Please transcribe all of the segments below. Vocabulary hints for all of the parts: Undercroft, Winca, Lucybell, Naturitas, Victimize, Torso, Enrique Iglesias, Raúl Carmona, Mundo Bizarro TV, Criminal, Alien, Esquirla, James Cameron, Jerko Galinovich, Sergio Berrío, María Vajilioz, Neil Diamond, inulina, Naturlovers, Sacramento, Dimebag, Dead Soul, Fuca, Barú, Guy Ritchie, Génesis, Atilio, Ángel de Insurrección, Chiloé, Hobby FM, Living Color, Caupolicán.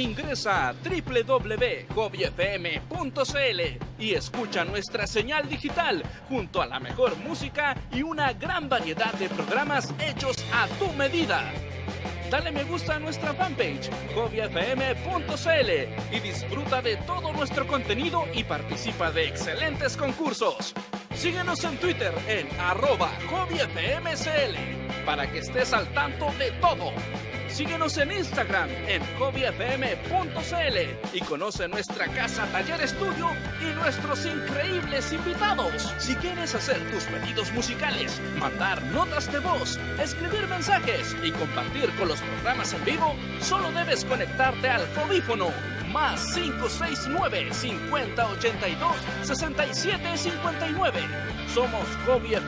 Ingresa a www.hobbyfm.cl y escucha nuestra señal digital junto a la mejor música y una gran variedad de programas hechos a tu medida. Dale me gusta a nuestra fanpage hobbyfm.cl y disfruta de todo nuestro contenido y participa de excelentes concursos. Síguenos en Twitter en @hobbyfmcl para que estés al tanto de todo. Síguenos en Instagram en hobbyfm.cl y conoce nuestra casa taller estudio y nuestros increíbles invitados. Si quieres hacer tus pedidos musicales, mandar notas de voz, escribir mensajes y compartir con los programas en vivo, solo debes conectarte al Fobífono más 569-5082-6759. Somos hobbyfm.cl,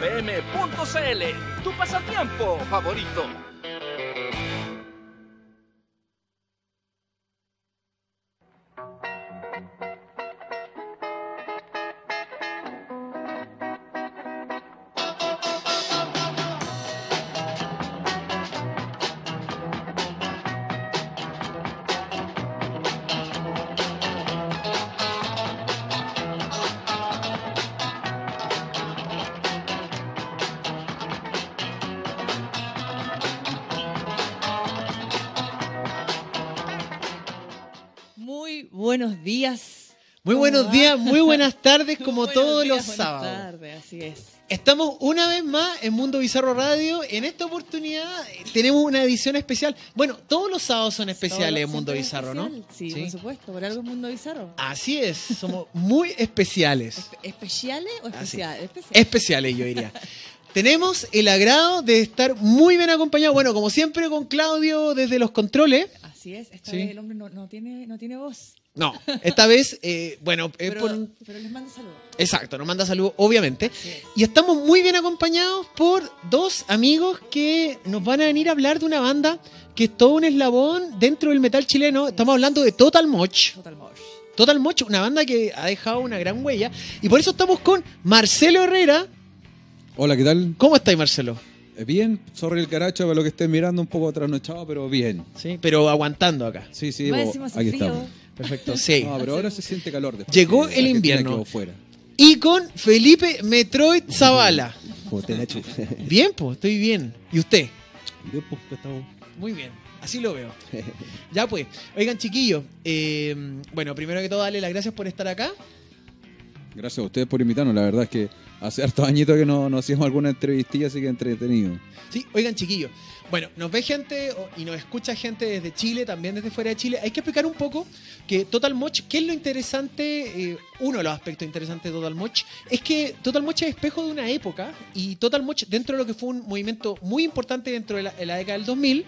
tu pasatiempo favorito. Buenos días. Muy buenos días, muy buenas tardes, como todos los sábados. Buenas tardes, así es. Estamos una vez más en Mundo Bizarro Radio. En esta oportunidad tenemos una edición especial. Bueno, todos los sábados son especiales en Mundo Bizarro, ¿no? Sí, por supuesto, por algo en Mundo Bizarro. Así es, somos muy especiales. ¿Especiales o especiales? Especiales. Especiales, yo diría. Tenemos el agrado de estar muy bien acompañados, bueno, como siempre, con Claudio desde los controles. Así es, esta vez el hombre no tiene voz. No, esta vez, bueno... Pero les manda saludos. Exacto, nos manda saludos, obviamente. Sí. Y estamos muy bien acompañados por dos amigos que nos van a venir a hablar de una banda que es todo un eslabón dentro del metal chileno. Estamos hablando de Total Mosh. Total Mosh. Total Mosh, una banda que ha dejado una gran huella. Y por eso estamos con Marcelo Herrera. Hola, ¿qué tal? ¿Cómo estáis, Marcelo? Bien, sorry el caracho para lo que estén mirando, un poco trasnochado, pero bien. Sí, pero aguantando acá. Sí, sí, aquí estamos. Perfecto, sí. No, pero ahora se siente calor. Llegó el invierno. Y con Felipe Metroid Zavala. Bien, pues, estoy bien. ¿Y usted? Bien, pues, estamos. Muy bien, así lo veo. Ya pues, oigan chiquillos, bueno, primero que todo darle las gracias por estar acá. Gracias a ustedes por invitarnos, la verdad es que hace hartos añitos que no hicimos alguna entrevistilla, así que entretenido. Sí, oigan chiquillos, bueno, nos ve gente y nos escucha gente desde Chile, también desde fuera de Chile. Hay que explicar un poco que Total Mosh, ¿qué es lo interesante? Uno de los aspectos interesantes de Total Mosh es que Total Mosh es espejo de una época, y Total Mosh, dentro de lo que fue un movimiento muy importante dentro de la década del 2000,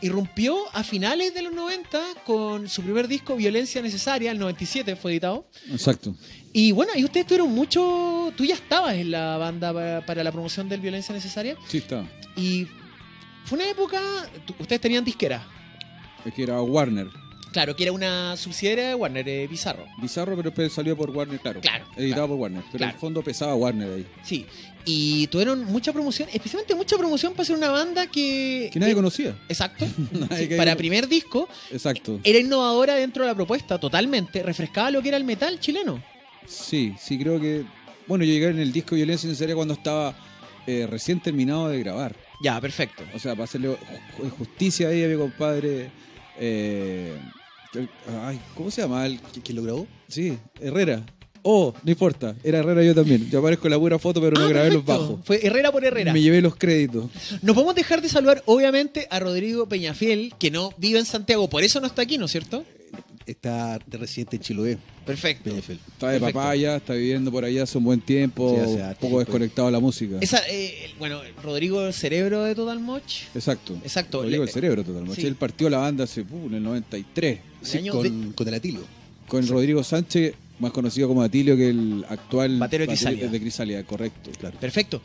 irrumpió a finales de los 90 con su primer disco, Violencia Necesaria, el 97 fue editado. Exacto. Y bueno, y ustedes tuvieron mucho... Tú ya estabas en la banda para la promoción del Violencia Necesaria. Sí, estaba. Y fue una época... Ustedes tenían disquera. Es que era Warner. Claro, que era una subsidiaria de Warner, Bizarro. Bizarro, pero salió por Warner, claro. Claro. Editado por Warner. Pero en el fondo pesaba Warner ahí. Sí. Y tuvieron mucha promoción, especialmente mucha promoción para ser una banda que nadie conocía. Exacto. Nadie sí, para primer disco. Exacto. Era innovadora dentro de la propuesta, totalmente. Refrescaba lo que era el metal chileno. Sí, sí, creo que... Bueno, yo llegué en el disco Violencia Necesaria cuando estaba recién terminado de grabar. Ya, perfecto. O sea, para hacerle justicia ahí a mi compadre... Ay, ¿cómo se llama? ¿Quién lo grabó? Sí, Herrera. Oh, no importa, era Herrera yo también. Yo aparezco en la pura foto, pero no grabé perfecto. Los bajos. Fue Herrera por Herrera. Me llevé los créditos. Nos podemos dejar de saludar, obviamente, a Rodrigo Peñafiel, que no vive en Santiago, por eso no está aquí, ¿no es cierto? Está de residente en Chiloé. Perfecto. Peñafiel. Está de papaya, está viviendo por allá hace un buen tiempo, sí, un poco desconectado de la música. Bueno, Rodrigo, el cerebro de Total Mosh. Exacto. Exacto. Rodrigo, el cerebro de Total Mosh. Sí. Él partió la banda hace, en el 93. Sí, con el Atilio. Con sí. Rodrigo Sánchez, más conocido como Atilio, que el actual batero de Crisalia, correcto. Claro. Perfecto.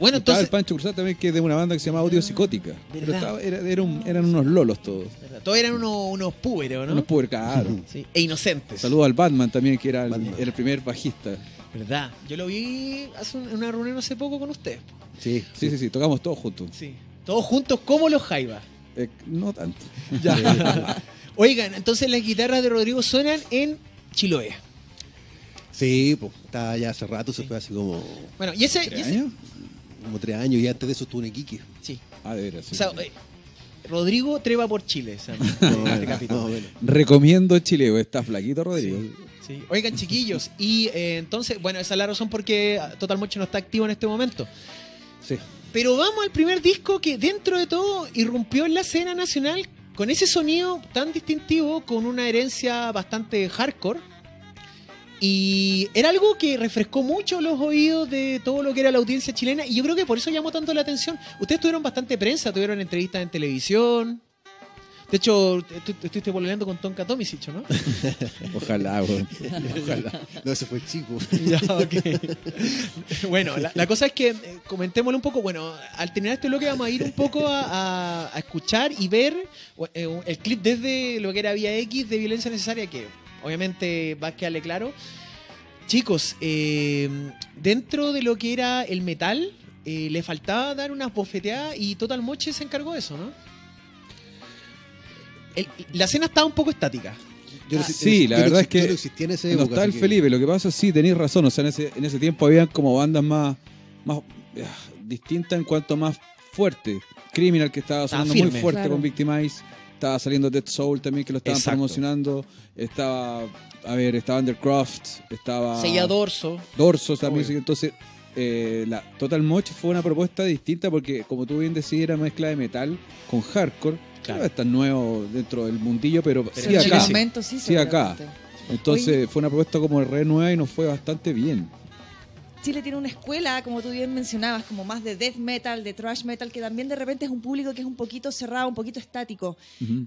Bueno, entonces... el Pancho Cruzat también, que es de una banda que se llama Audio Psicótica. Pero eran unos lolos todos. ¿Verdad? Todos eran unos púberos, ¿no? Unos púberos, claro. Sí. E inocentes. Saludos al Batman también, que era el primer bajista. ¿Verdad? Yo lo vi en una reunión hace poco con usted. Sí, sí, sí, sí, tocamos todos juntos. Sí. Todos juntos como los Jaivas. No tanto. Ya. Oigan, entonces las guitarras de Rodrigo suenan en Chiloé. Sí, pues estaba ya hace rato, se fue así como... Bueno, y ese... ¿3 años? Como 3 años, y antes de eso estuvo en Iquique. Sí. Ah, de veras. Sí, o sea, sí. Rodrigo treva por Chile. No, bueno. Recomiendo Chile, está flaquito Rodrigo. Sí. Sí. Oigan, chiquillos, y entonces, bueno, esa es la razón porque Total Mosh no está activo en este momento. Sí. Pero vamos al primer disco que dentro de todo irrumpió en la escena nacional con ese sonido tan distintivo, con una herencia bastante hardcore. Y era algo que refrescó mucho los oídos de todo lo que era la audiencia chilena. Y yo creo que por eso llamó tanto la atención. Ustedes tuvieron bastante prensa, tuvieron entrevistas en televisión. De hecho, estuviste volviendo con Tonka Tomisicho, ¿no? Ojalá, güey. Ojalá. No, ese fue chico. Ya, okay. Bueno, la cosa es que comentémosle un poco. Bueno, al terminar este bloque vamos a ir un poco a escuchar y ver el clip desde lo que era Vía X de Violencia Necesaria, que obviamente va a quedarle claro. Chicos, dentro de lo que era el metal, le faltaba dar unas bofeteadas y Total Mosh se encargó de eso, ¿no? La escena estaba un poco estática. Sí, la verdad es que no está el Felipe. Lo que pasa, sí, tenéis razón. O sea, en ese tiempo habían como bandas más distintas en cuanto más fuerte. Criminal, que estaba sonando muy fuerte, claro, con Victimize. Estaba saliendo Dead Soul también, que lo estaban, exacto, promocionando. Estaba, a ver, estaba Undercroft, estaba... Seguía Dorso. Dorso también. Obvio. Entonces, la Total Mosh fue una propuesta distinta porque, como tú bien decías, era mezcla de metal con hardcore. Claro, está nuevo dentro del mundillo, pero sí acá. En el momento, sí acá. Entonces, oye, fue una propuesta como re nueva y nos fue bastante bien. Chile tiene una escuela, como tú bien mencionabas, como más de death metal, de thrash metal, que también de repente es un público que es un poquito cerrado, un poquito estático.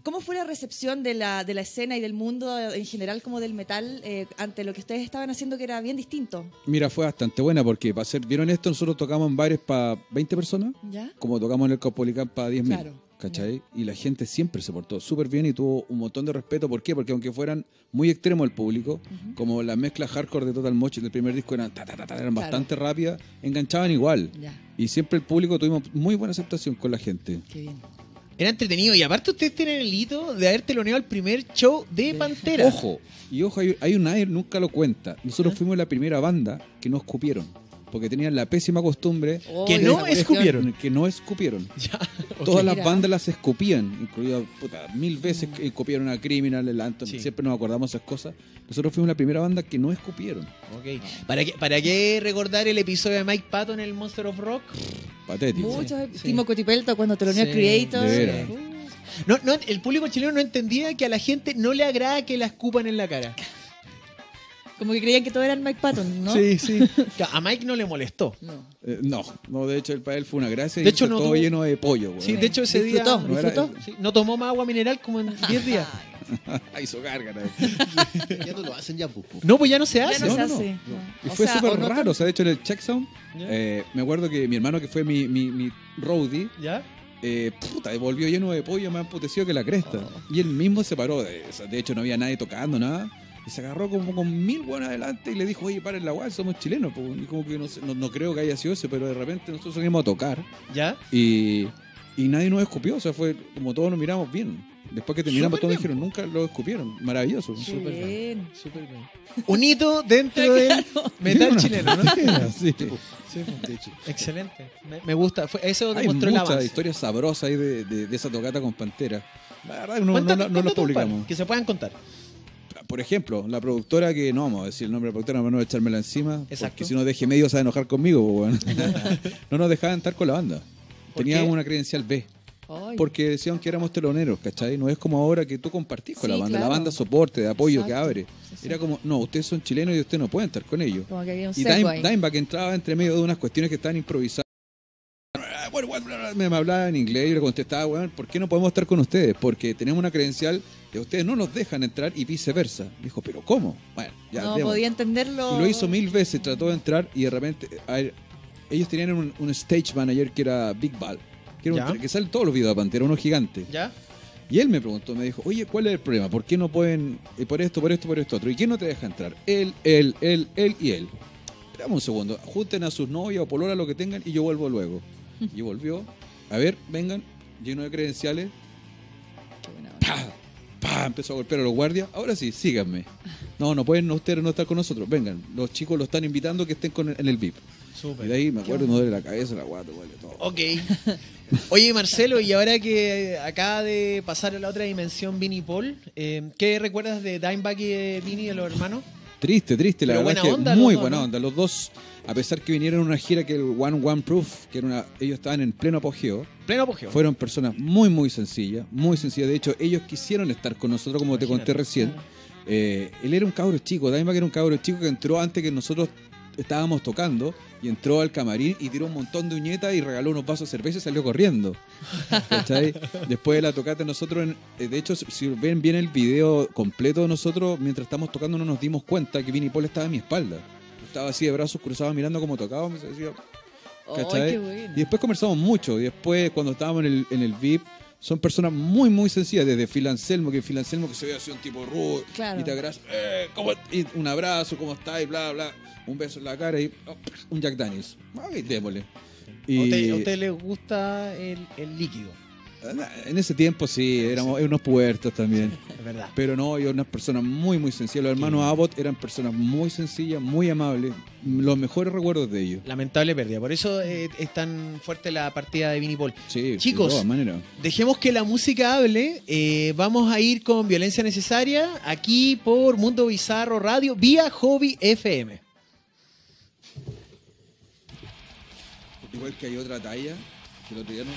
¿Cómo fue la recepción de la escena y del mundo en general, como del metal, ante lo que ustedes estaban haciendo, que era bien distinto? Mira, fue bastante buena porque, para ser, ¿vieron esto? Nosotros tocamos en bares para 20 personas, ¿ya? Como tocamos en el Caupolicán para 10.000. Claro. ¿Cachai? Y la gente siempre se portó súper bien y tuvo un montón de respeto. ¿Por qué? Porque aunque fueran muy extremos el público, como la mezcla hardcore de Total Mosh del primer disco eran bastante rápidas, enganchaban igual. Ya. Y siempre el público tuvimos muy buena aceptación con la gente. Qué bien. Era entretenido. Y aparte ustedes tienen el hito de haber teloneado el primer show de Pantera. Ojo, hay un aire, nunca lo cuenta. Nosotros fuimos la primera banda que no escupieron. Porque tenían la pésima costumbre... Que no escupieron. Ya, okay. Todas las bandas las escupían, incluidas 1000 veces escupieron a Criminal, el Anton, siempre nos acordamos esas cosas. Nosotros fuimos la primera banda que no escupieron. Okay. ¿Para qué recordar el episodio de Mike Patton en el Monster of Rock? Patético. Muchos, Timo Cotipelto cuando teloneó Creator. No, el público chileno no entendía que a la gente no le agrada que la escupan en la cara. Como que creían que todos eran Mike Patton, ¿no? Sí. A Mike no le molestó. No, de hecho, para él fue una gracia. De hecho, no todo lleno de pollo. Bueno. Sí, de hecho, ese día... No tomó más agua mineral como en 10 días. Hizo gárgara. Ya no lo hacen ya, Pupu. No, pues ya no se hace. Y fue súper raro. O sea, de hecho, en el Check Sound, me acuerdo que mi hermano, que fue mi roadie, ¿ya? Volvió lleno de pollo, más emputecido que la cresta. Y él mismo se paró. De hecho, no había nadie tocando, nada. Y se agarró como con 1000 buenas adelante y le dijo, oye, paren la guay, somos chilenos. Po. Y como que no creo que haya sido ese, pero de repente nosotros salimos a tocar. ¿Ya? Y nadie nos escupió, o sea, fue como todos nos miramos bien. Después que terminamos todos dijeron, nunca lo escupieron. Maravilloso. Súper bien. Un hito dentro del metal chileno, ¿no? Sí, excelente. Me gusta. Eso demostró el avance. Hay mucha historia sabrosa ahí de esa tocata con Pantera. La verdad que no lo publicamos. Que se puedan contar. Por ejemplo, la productora, que no vamos a decir el nombre de la productora, no vamos a echármela encima. Exacto. Porque si no deje medios a enojar conmigo, bueno. No nos dejaban estar con la banda. Teníamos una credencial B. Ay. Porque decían que éramos teloneros, ¿cachai? No es como ahora que tú compartís con la banda, claro, la banda soporte, de apoyo, exacto, que abre. Sí. Era como, no, ustedes son chilenos y ustedes no pueden estar con ellos. Como que había un Dimebag entraba entre medio de unas cuestiones que estaban improvisadas. Me hablaba en inglés y yo le contestaba, bueno, ¿por qué no podemos estar con ustedes? Porque tenemos una credencial que ustedes no nos dejan entrar y viceversa. Me dijo, ¿pero cómo? Bueno, ya no podía entenderlo. Y lo hizo 1000 veces, trató de entrar y de repente, a ver, ellos tenían un stage manager que era Big Ball, que sale todos los videos de Pantera, uno gigante. ¿Ya? Y él me preguntó, me dijo, oye, ¿cuál es el problema? ¿Por qué no pueden? Por esto, otro. ¿Y quién no te deja entrar? Él y él. Esperamos un segundo, junten a sus novias o polola, lo que tengan, y yo vuelvo luego. Y volvió, a ver, vengan, lleno de credenciales. ¡Pah! Empezó a golpear a los guardias. Ahora sí, síganme. No, no pueden ustedes no estar con nosotros. Vengan, los chicos los están invitando que estén con en el VIP. Súper. Y de ahí me acuerdo, no duele la cabeza, la guata, duele todo. Ok. Oye, Marcelo, y ahora que acaba de pasar a la otra dimensión Vinnie Paul, ¿qué recuerdas de Dimebag y de Vinnie, de los hermanos? Triste, triste, la verdad es que muy buena onda. Los dos, a pesar que vinieron a una gira que el One Proof, que era una, ellos estaban en pleno apogeo. Pleno apogeo. Fueron personas muy, muy sencillas, muy sencillas. De hecho, ellos quisieron estar con nosotros, como te conté recién. Él era un cabro chico, Dimebag era un cabro chico que entró antes que nosotros estábamos tocando y entró al camarín y tiró un montón de uñetas y regaló unos vasos de cerveza y salió corriendo. ¿Cachai? Después de la tocata nosotros, de hecho, si ven bien el video completo de nosotros, mientras estamos tocando no nos dimos cuenta que Vinnie Paul estaba a mi espalda. Estaba así de brazos cruzados mirando como tocábamos. ¿Cachai? Oh, bueno. Y después conversamos mucho. Y después cuando estábamos en el VIP, son personas muy, muy sencillas. Desde Phil Anselmo que se ve así un tipo rudo. Claro. Y te abraza, y un abrazo, ¿cómo estás? Y bla, bla. Un beso en la cara y un Jack Daniels. Ay, démosle. ¿A usted le gusta el líquido? En ese tiempo sí, éramos unos puertos también. Es verdad. Pero no, yo unas personas muy, muy sencillas. Los hermanos Abbott eran personas muy sencillas, muy amables. Los mejores recuerdos de ellos. Lamentable pérdida. Por eso es tan fuerte la partida de Vinnie Paul. Sí, chicos, de todas maneras. Dejemos que la música hable. Vamos a ir con Violencia Necesaria aquí por Mundo Bizarro Radio vía Hobby FM. Igual que hay otra talla que el otro día no.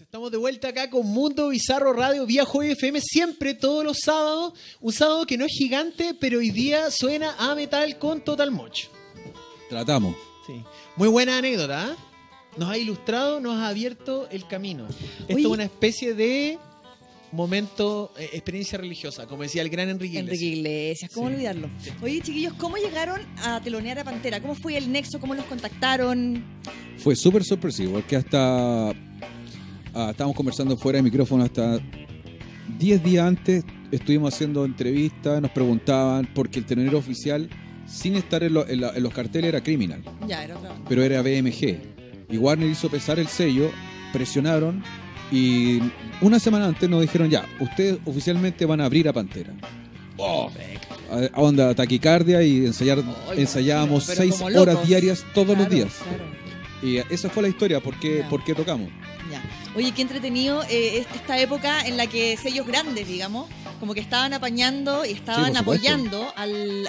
Estamos de vuelta acá con Mundo Bizarro Radio vía Hobby FM, siempre todos los sábados, un sábado que no es gigante, pero hoy día suena a metal con Total Mosh. Tratamos. Sí. Muy buena anécdota, ¿eh? Nos ha ilustrado, nos ha abierto el camino. Esto es una especie de momento, experiencia religiosa, como decía el gran Enrique Iglesias. Enrique Iglesias, ¿cómo olvidarlo? Sí. Oye, chiquillos, ¿cómo llegaron a telonear a Pantera? ¿Cómo fue el nexo? ¿Cómo los contactaron? Fue súper sorpresivo, porque estábamos conversando fuera de micrófono hasta 10 días antes estuvimos haciendo entrevistas, nos preguntaban, porque el telonero oficial, sin estar en los carteles, era Criminal. Ya, era otra banda. Pero era BMG. Y Warner hizo pesar el sello, presionaron, y una semana antes nos dijeron, ya, ustedes oficialmente van a abrir a Pantera. Oh, a onda taquicardia y ensayábamos 6 horas diarias todos los días. Claro. Y esa fue la historia, por qué tocamos. Ya. Oye, qué entretenido esta época en la que sellos grandes, digamos, como que estaban apañando y estaban apoyando al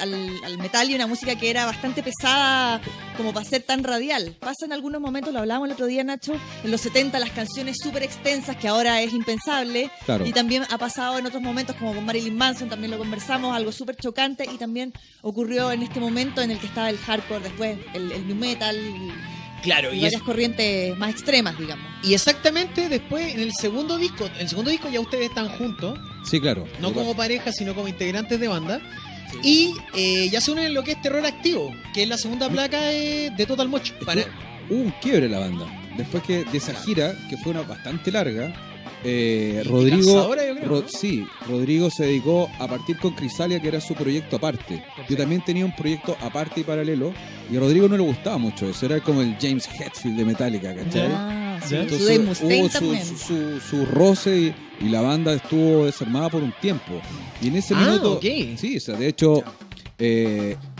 metal y una música que era bastante pesada como para ser tan radial. Pasa en algunos momentos, lo hablábamos el otro día, Nacho, en los 70 las canciones súper extensas que ahora es impensable. Claro. Y también ha pasado en otros momentos, como con Marilyn Manson, también lo conversamos, algo súper chocante, y también ocurrió en este momento en el que estaba el hardcore, después el new metal... Claro, y varias corrientes más extremas, digamos. Y exactamente después, en el segundo disco ya ustedes están juntos. Sí, claro. No como pareja, sino como integrantes de banda. Sí. Y ya se unen en lo que es Terror Activo, que es la segunda placa de Total Mosh. Hubo un quiebre la banda. Después que de esa gira, que fue una bastante larga, Rodrigo se dedicó a partir con Crisalia, que era su proyecto aparte. Perfecto. Yo también tenía un proyecto aparte y paralelo, y a Rodrigo no le gustaba mucho eso, era como el James Hetfield de Metallica, ¿cachai? Ah, sí. Entonces hubo su roce y la banda estuvo desarmada por un tiempo, y en ese minuto sí, o sea, de hecho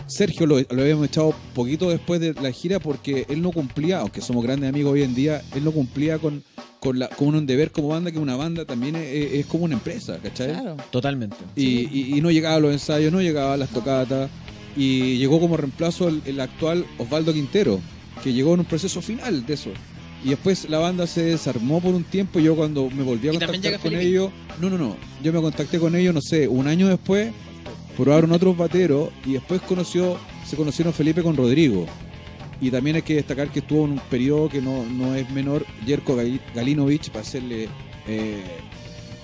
Sergio lo habíamos echado poquito después de la gira, porque él no cumplía, aunque somos grandes amigos hoy en día, él no cumplía con un deber como banda, que una banda también es como una empresa, ¿cachai? Claro, totalmente. Y no llegaba a los ensayos, no llegaba a las tocatas, y llegó como reemplazo el actual Osvaldo Quintero, que llegó en un proceso final de eso. Y después la banda se desarmó por un tiempo, y yo cuando me volví a contactar con ellos, yo me contacté con ellos, no sé, un año después, probaron otros bateros, y después se conocieron Felipe con Rodrigo. Y también hay que destacar que estuvo en un periodo que no es menor, Jerko Galinovich, para hacerle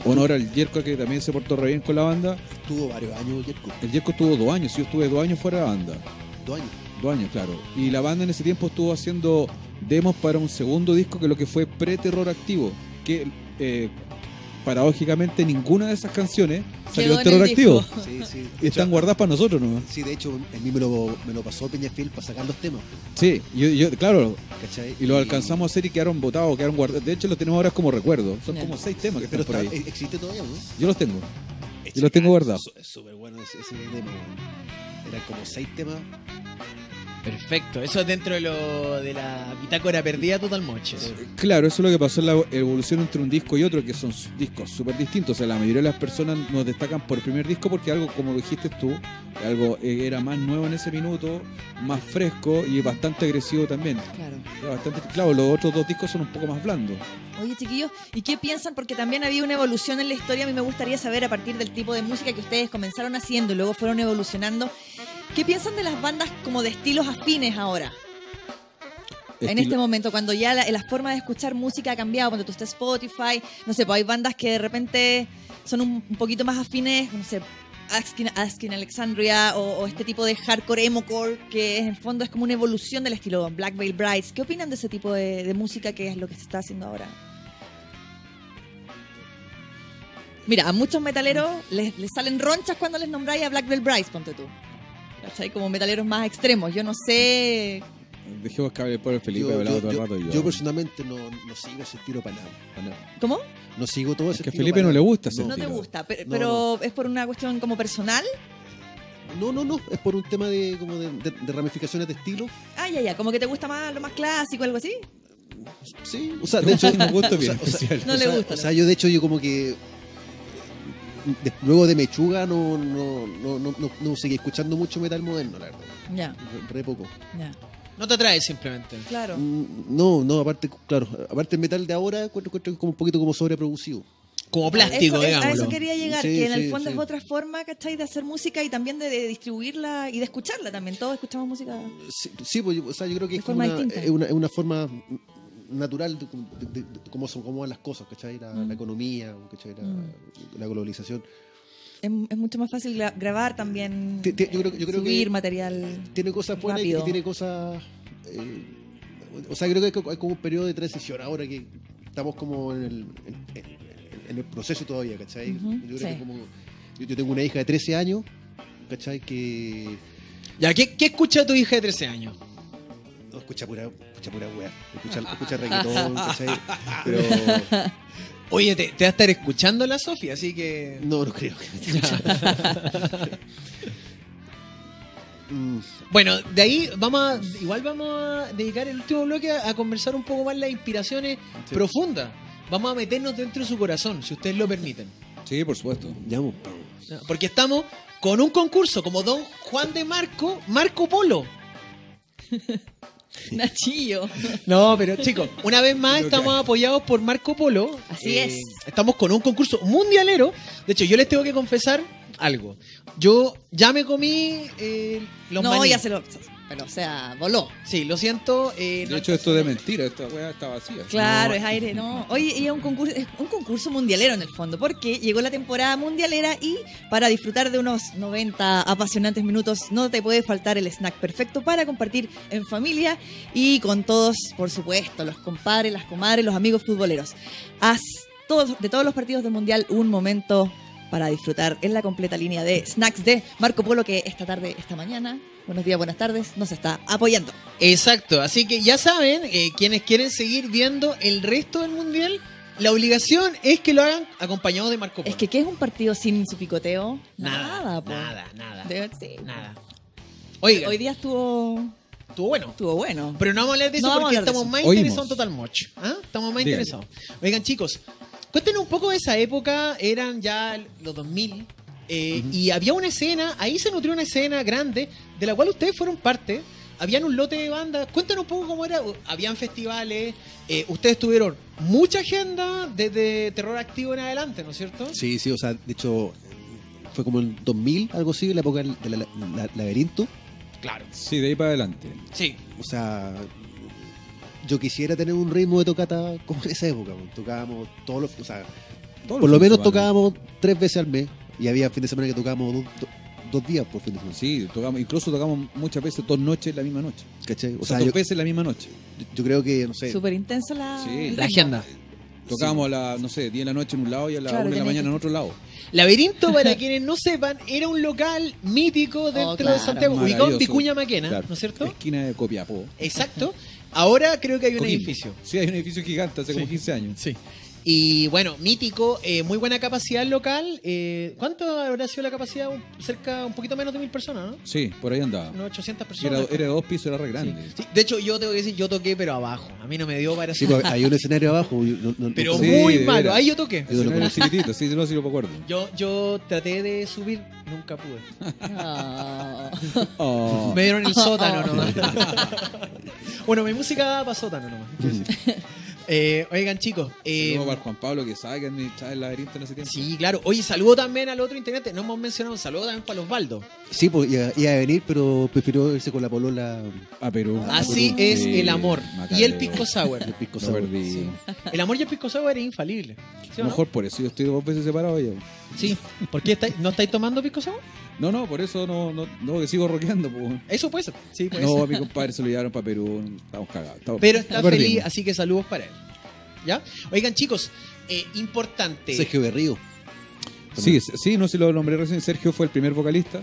honor al Jerko, que también se portó re bien con la banda. Estuvo varios años Jerko. El Jerko estuvo 2 años, yo estuve 2 años fuera de la banda. 2 años. 2 años, claro. Y la banda en ese tiempo estuvo haciendo demos para un segundo disco, que lo que fue Pre-Terror Activo, que paradójicamente ninguna de esas canciones salió en Terror Activo. Sí, sí. Y están guardadas para nosotros, ¿no? Sí, de hecho, el mí me lo pasó Peñafiel para sacar los temas. Sí, yo claro. ¿Cachai? Y lo alcanzamos a hacer y quedaron botados, quedaron guardados. De hecho, los tenemos ahora como recuerdo. Son como 6 temas que están por ahí. ¿Existe todavía, no? Yo los tengo. Yo los tengo guardados. Es súper bueno ese tema. Eran como 6 temas. Perfecto, eso es dentro de la bitácora perdida Total Mosh. Claro, eso es lo que pasó en la evolución entre un disco y otro, que son discos súper distintos. O sea, la mayoría de las personas nos destacan por el primer disco porque algo, como dijiste tú, algo era más nuevo en ese minuto, más fresco y bastante agresivo también. Claro. Claro, los otros 2 discos son un poco más blandos. Oye, chiquillos, ¿y qué piensan? Porque también había una evolución en la historia. A mí me gustaría saber, a partir del tipo de música que ustedes comenzaron haciendo y luego fueron evolucionando, ¿qué piensan de las bandas como de estilos afines ahora? En este momento, cuando ya la forma de escuchar música ha cambiado, cuando tú estás Spotify, no sé, pues hay bandas que de repente son un poquito más afines, no sé, Asking Alexandria o este tipo de hardcore, emocore, que en el fondo es como una evolución del estilo Black Veil Brides. ¿Qué opinan de ese tipo de música, que es lo que se está haciendo ahora? Mira, a muchos metaleros les salen ronchas cuando les nombráis a Black Veil Brides, ponte tú. ¿Cachai? Como metaleros más extremos. Yo no sé... Dejemos que hable por el Felipe. Yo personalmente no sigo ese tiro para nada. ¿Cómo? No sigo todo ese tiro. Es que a Felipe no le gusta ese tiro. No te gusta, pero ¿es por una cuestión como personal? No. Es por un tema de ramificaciones de estilo. Ah, ya. Como que te gusta más lo más clásico, algo así. Sí. O sea, de hecho... No le gusta. O sea, yo de hecho como que... Luego de Mechuga no seguí escuchando mucho metal moderno, la verdad. Ya. Re poco. Ya. No te atrae simplemente. Claro. No, aparte, claro. Aparte el metal de ahora encuentro como un poquito como sobreproducido. Como plástico, digamos. A eso quería llegar, sí, que en el fondo es otra forma, ¿cachai? De hacer música y también de distribuirla y de escucharla también. Todos escuchamos música. Sí, pues, o sea, yo creo que es una forma natural de cómo van las cosas, ¿cachai? La economía, ¿cachai? La globalización. Es mucho más fácil grabar también, yo creo subir que material. Tiene cosas buenas y tiene cosas... o sea, creo que hay como un periodo de transición ahora que estamos como en el, en, en el proceso todavía, ¿cachai? Yo creo que como, yo tengo una hija de 13 años, ¿cachai? Que... Ya, ¿qué escucha tu hija de 13 años? No, escucha pura wea. Escucha reggaetón, ¿cachai? Pero... Oye, te va a estar escuchando la Sofía, así que... No creo que me esté Bueno, de ahí igual vamos a dedicar el último bloque a conversar un poco más las inspiraciones profundas. Vamos a meternos dentro de su corazón, si ustedes lo permiten. Sí, por supuesto. Porque estamos con un concurso como Don Juan de Marco, Marco Polo. Nachillo. No, pero chicos, una vez más estamos apoyados por Marco Polo. Así es. Estamos con un concurso mundialero. De hecho, yo les tengo que confesar algo. Yo ya me comí los maní. No, ya se lo... Pero, o sea, voló. Sí, lo siento. De hecho, esto es de mentira. Esta weá está vacía. Claro, no. Es aire, no. Oye, es un concurso mundialero en el fondo, porque llegó la temporada mundialera y para disfrutar de unos 90 apasionantes minutos no te puede faltar el snack perfecto para compartir en familia y con todos, por supuesto, los compadres, las comadres, los amigos futboleros. Haz de todos los partidos del Mundial un momento para disfrutar en la completa línea de snacks de Marco Polo, que esta mañana... Buenos días, buenas tardes, nos está apoyando. Exacto, así que ya saben, quienes quieren seguir viendo el resto del Mundial, la obligación es que lo hagan acompañado de Marco Polo. Es que, ¿qué es un partido sin su picoteo? Nada. Nada. Oiga, hoy día estuvo bueno. Pero no vamos a hablar de eso porque estamos más interesados en Total Mosh. ¿Ah? Estamos más interesados. Oigan, chicos, cuéntenos un poco de esa época, eran ya los 2000. Y había una escena, ahí se nutrió una escena grande, de la cual ustedes fueron parte. Habían un lote de bandas. Cuéntanos un poco cómo era. Habían festivales. Ustedes tuvieron mucha agenda desde Terror Activo en adelante, ¿no es cierto? Sí, o sea, de hecho, fue como en 2000, algo así, la época del laberinto. Claro. Sí, de ahí para adelante. Sí. O sea, yo quisiera tener un ritmo de tocata como en esa época. Tocábamos todos los... O sea, por lo menos tocábamos 3 veces al mes. Y había fin de semana que tocábamos dos días por fin de semana. Sí, incluso tocamos muchas veces 2 noches la misma noche. ¿Cachai? O sea 2 veces la misma noche. Yo creo que, no sé... Súper intensa la agenda. Tocábamos a las, no sé, 10 de la noche en un lado y a las 1 de la mañana en otro lado. Laberinto, para quienes no sepan, era un local mítico dentro de Santiago, ubicado en Vicuña Maquena, ¿no es cierto? Esquina de Copiapó. Exacto. Ahora creo que hay un edificio. Sí, hay un edificio gigante hace como 15 años. Sí. Y bueno, mítico, muy buena capacidad local. ¿Cuánto habrá sido la capacidad? Cerca, un poquito menos de 1.000 personas, ¿no? Sí, por ahí andaba. Unos 800 personas. Era 2 pisos, era re grande. Sí. Sí. De hecho, yo tengo que decir, yo toqué, pero abajo. A mí no me dio para... Sí, hay un escenario abajo. Pero sí, muy malo. Ahí yo toqué. Yo no lo chiquitito, sí, no sé si lo acuerdo. Yo traté de subir, nunca pude. Me dieron el sótano nomás. Bueno, mi música daba para sótano nomás. Oigan, chicos, saludo para Juan Pablo, que sabe que administra el laberinto en ese tiempo. Sí, claro. Oye, saludo también al otro integrante. No hemos mencionado, saludo también para Osvaldo. Sí, pues iba a venir, pero prefirió irse con la polola a Perú. Así es el amor. Macabeo. Y el pisco sour. El pisco sour. No, sí. El amor y el pisco sour es infalible. ¿Sí, mejor no? Por eso yo estoy 2 veces separado ya. Sí. ¿Por qué no estáis tomando pisco sour? No, por eso no, que sigo rockeando. Po. Eso puede ser. Sí, puede ser. A mi compadre se lo llevaron para Perú. Estamos cagados. Pero está feliz, así que saludos para él. ¿Ya? Oigan, chicos, importante. Sergio Berrío. Sí, no sé si lo nombré recién. Sergio fue el primer vocalista.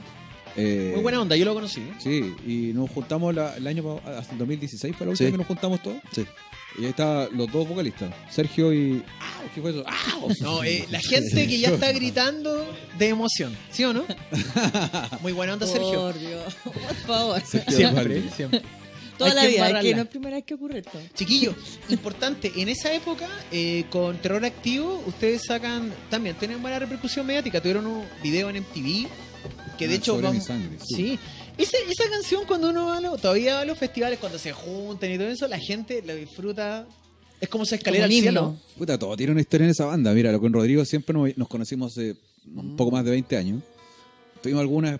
Muy buena onda, yo lo conocí. Sí, y nos juntamos el año hasta el 2016, para la última que nos juntamos todos. Sí. Y ahí están los 2 vocalistas, Sergio y... ¿Qué fue eso? No, la gente que ya está gritando de emoción, ¿sí o no? Muy buena onda, Sergio. Por Dios, por favor. Sergio, siempre. Toda la vida, es que no es primera vez que ocurre esto. Chiquillos, importante, en esa época, con Terror Activo, ustedes sacan... También tienen buena repercusión mediática, tuvieron un video en MTV, que de hecho... Sobre mi sangre. Sí. Esa canción, cuando uno todavía va a los festivales, cuando se juntan y todo eso, la gente la disfruta. Es como esa escalera al cielo. Puta, todo tiene una historia en esa banda. Mira, lo con Rodrigo siempre nos conocimos hace un poco más de 20 años. Tuvimos alguna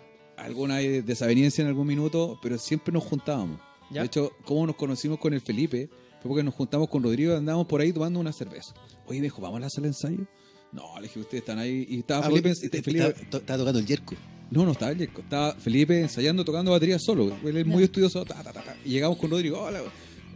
desaveniencia en algún minuto, pero siempre nos juntábamos. ¿Ya? De hecho, como nos conocimos con el Felipe, fue porque nos juntamos con Rodrigo y andábamos por ahí tomando una cerveza. Oye, me dijo, ¿vamos a la sala de ensayo? No, le dije, ustedes están ahí. Y estaba Felipe... Estaba tocando el yerco. No estaba el disco. Estaba Felipe ensayando, tocando batería solo. Él es muy estudioso. Y llegamos con Rodrigo. Hola,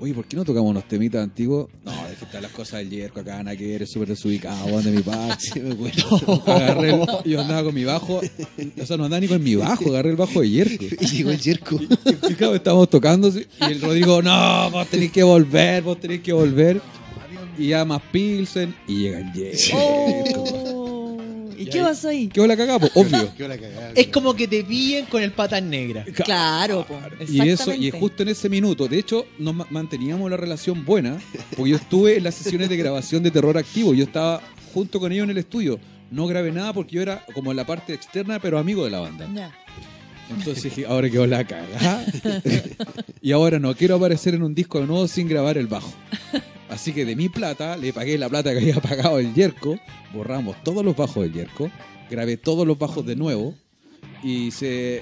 Oye, ¿por qué no tocamos unos temitas antiguos? No, es que están las cosas del Yerko acá, Ana, que eres súper desubicado, de mi pache, me acuerdo. Agarré el, yo andaba con mi bajo, o sea, no andaba ni con mi bajo, agarré el bajo de Yerko. Y llegó el Yerko. Y claro, estábamos tocando y el Rodrigo, no, vos tenés que volver, vos tenés que volver. Y ya más Pilsen, y llega el Yerko. Oh. ¿Y qué pasó ahí? ¿Qué hola cagá, po? Obvio. ¿Qué hola cagá, es como que te pillen con el pata negra. Claro, po. Y eso, y justo en ese minuto, de hecho, nos manteníamos la relación buena, porque yo estuve en las sesiones de grabación de Terror Activo, yo estaba junto con ellos en el estudio. No grabé nada porque yo era como en la parte externa, pero amigo de la banda. Nah. Entonces dije, ahora quedó la cagá. Y ahora no quiero aparecer en un disco de nuevo sin grabar el bajo. Así que de mi plata, le pagué la plata que había pagado el Yerko, borramos todos los bajos del Yerko, grabé todos los bajos de nuevo y ese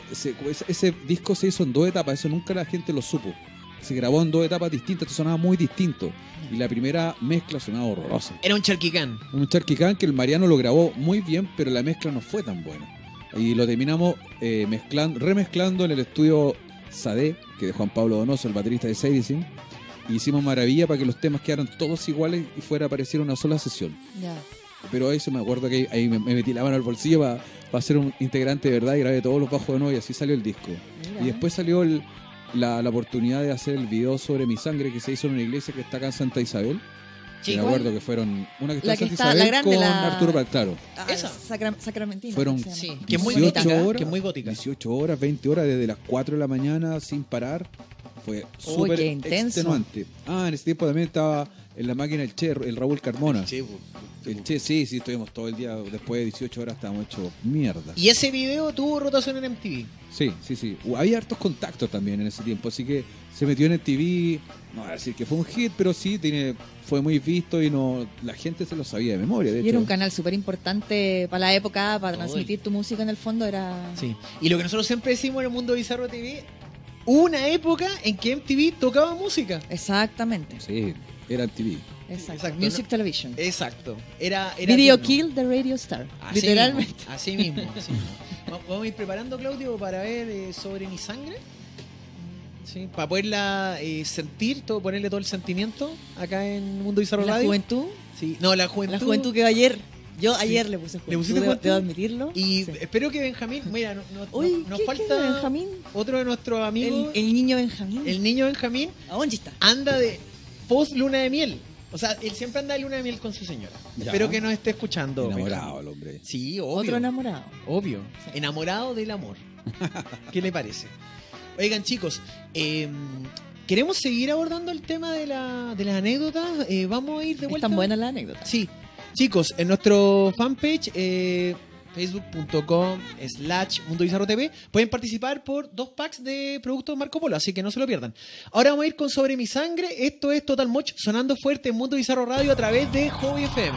disco se hizo en dos etapas, eso nunca la gente lo supo. Se grabó en dos etapas distintas, esto sonaba muy distinto y la primera mezcla sonaba horrorosa. Era un charquicán. Un charquicán que el Mariano lo grabó muy bien, pero la mezcla no fue tan buena. Y lo terminamos remezclando en el estudio Sade, que de Juan Pablo Donoso, el baterista de Sadism. Hicimos maravilla para que los temas quedaran todos iguales y fuera a aparecer una sola sesión. Yeah. Pero eso me acuerdo que ahí me metí la mano al bolsillo para ser un integrante de verdad y grabé todos los bajos de nuevo y así salió el disco. Mira. Y después salió la oportunidad de hacer el video Sobre mi Sangre que se hizo en una iglesia que está acá en Santa Isabel. Me acuerdo que fueron una que está en Santa Isabel la grande, con Arturo Paltaro. Ah, esa. Sacramentina. Fueron sí, que muy 18 horas, 18 horas, 20 horas, desde las 4 de la mañana sin parar. Fue súper extenuante. Ah, en ese tiempo también estaba en la máquina el Che, el Raúl Carmona. El Che, sí, estuvimos todo el día. Después de 18 horas estábamos hechos mierda. ¿Y ese video tuvo rotación en MTV? Sí. Había hartos contactos también en ese tiempo, así que se metió en MTV. No voy a decir que fue un hit, pero sí, fue muy visto y no la gente se lo sabía de memoria. De hecho. Era un canal súper importante para la época, para transmitir tu música en el fondo. Era. Sí. Y lo que nosotros siempre decimos en el Mundo Bizarro TV... Una época en que MTV tocaba música. Exactamente. Sí, era MTV. Exacto. Music Television. Exacto. Era Video Kill the Radio Star. Así literalmente. Mismo, así mismo. Así mismo. Vamos a ir preparando, Claudio, para ver Sobre mi Sangre. Sí, para poderla sentir, ponerle todo el sentimiento acá en Mundo Bizarro Radio. ¿La juventud? Sí. No, la juventud. La juventud que ayer... Yo ayer le puse juventud, debo admitirlo. Y espero que Benjamín, mira, nos falta Benjamín, otro de nuestros amigos. El niño Benjamín. El niño Benjamín. ¿A dónde está? Anda de post luna de miel. O sea, él siempre anda de luna de miel con su señora. Ya. Espero que nos esté escuchando. Enamorado el hombre. Sí, obvio. Otro enamorado. Obvio. Sí. Enamorado del amor. ¿Qué le parece? Oigan, chicos, queremos seguir abordando el tema de las anécdotas. Vamos a ir de vuelta. ¿Están buenas las anécdotas? Sí. Chicos, en nuestro fanpage, facebook.com/Mundo Bizarro TV, pueden participar por 2 packs de productos Marco Polo, así que no se lo pierdan. Ahora vamos a ir con Sobre mi Sangre. Esto es Total Mosh, sonando fuerte en Mundo Bizarro Radio a través de Hobby FM.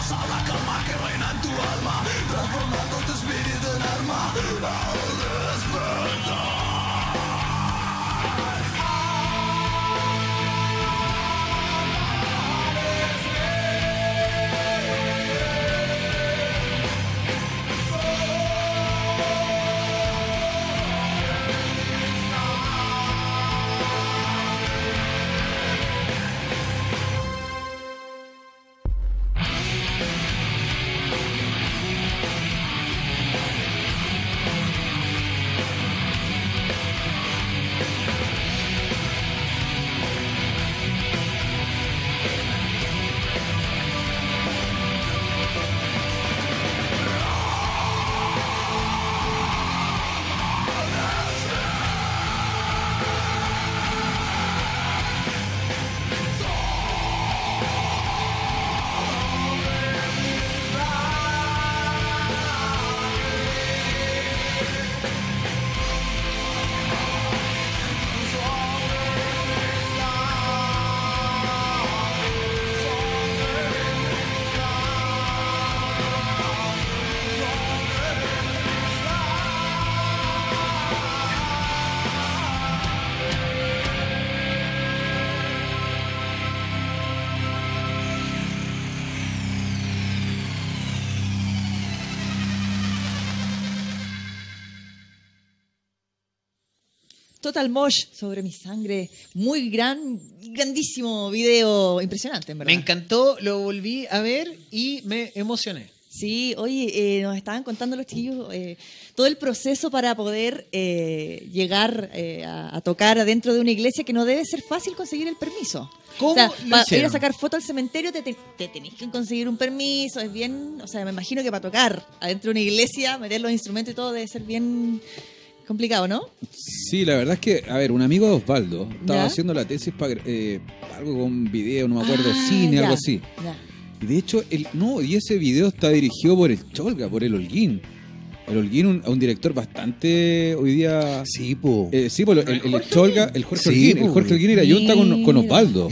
Pasa la calma que reina en tu alma, transformando tu espíritu en arma al despertar. Total Mosh, Sobre mi Sangre, muy grandísimo video, impresionante en verdad. Me encantó, lo volví a ver y me emocioné. Sí, oye, nos estaban contando los chiquillos todo el proceso para poder llegar a tocar adentro de una iglesia, que no debe ser fácil conseguir el permiso. ¿Cómo? O sea, para ir a sacar foto al cementerio te tenés que conseguir un permiso, es bien, o sea, me imagino que para tocar adentro de una iglesia, meter los instrumentos y todo debe ser bien... complicado, ¿no? Sí, la verdad es que, a ver, un amigo de Osvaldo estaba haciendo la tesis para algo con video, no me acuerdo, cine, algo así. Y de hecho, y ese video está dirigido por el Cholga, por el Olguín. El Olguín, un director bastante hoy día... Sí, po. Sí, po, el Cholga, el Jorge Olguín, el Jorge Olguín era yunta con Osvaldo.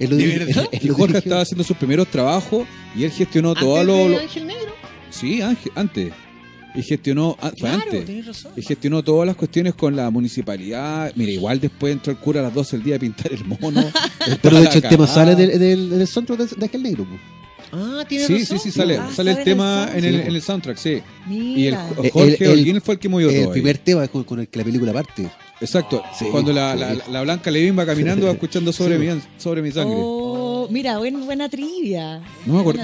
El Jorge estaba haciendo sus primeros trabajos y él gestionó todo lo... ¿Ángel Negro? Sí, antes. Y gestionó, claro, antes, razón. Y gestionó todas las cuestiones con la municipalidad. Mira, igual después entró el cura a las 12 del día a pintar el mono. Pero de hecho el tema sale del soundtrack de Ángel Negro. Ah, tiene razón. Sí, sí, sale el tema en el soundtrack, sí. Mira. Y el Jorge Olguín fue el que movió todo. El primer tema es con el que la película parte. Exacto, sí, cuando la Blanca Levín va caminando va escuchando sobre mi sangre. Oh, mira, buena trivia.